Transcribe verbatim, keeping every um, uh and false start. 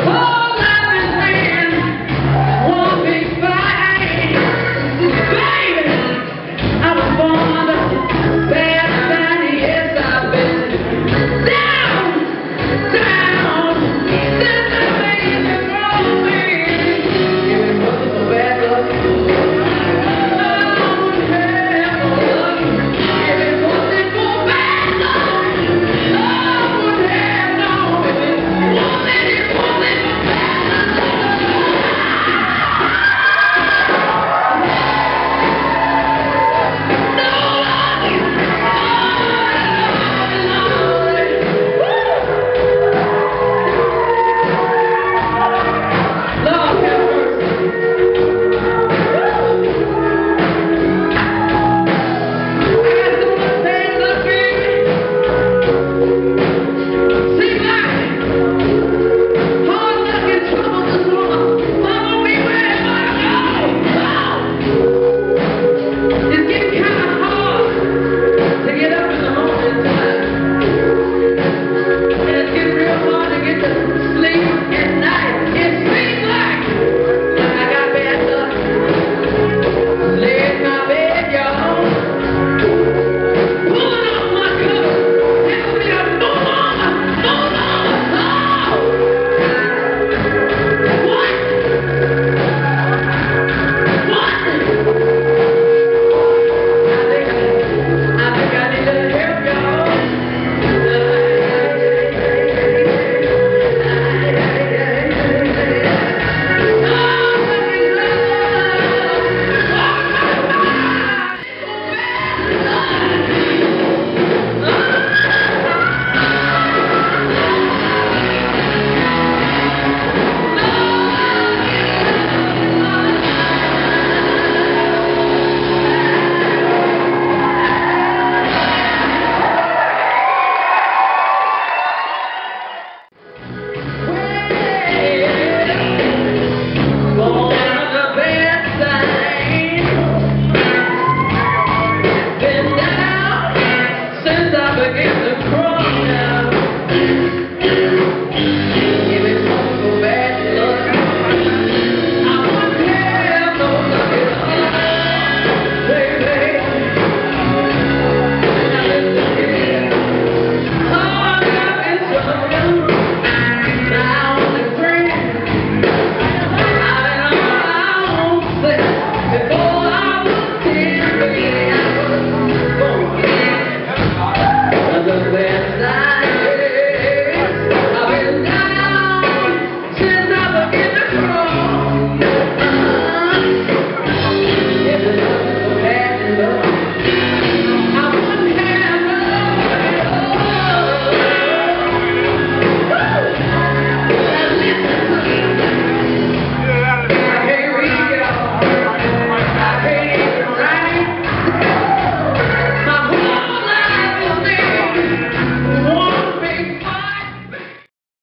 Oh!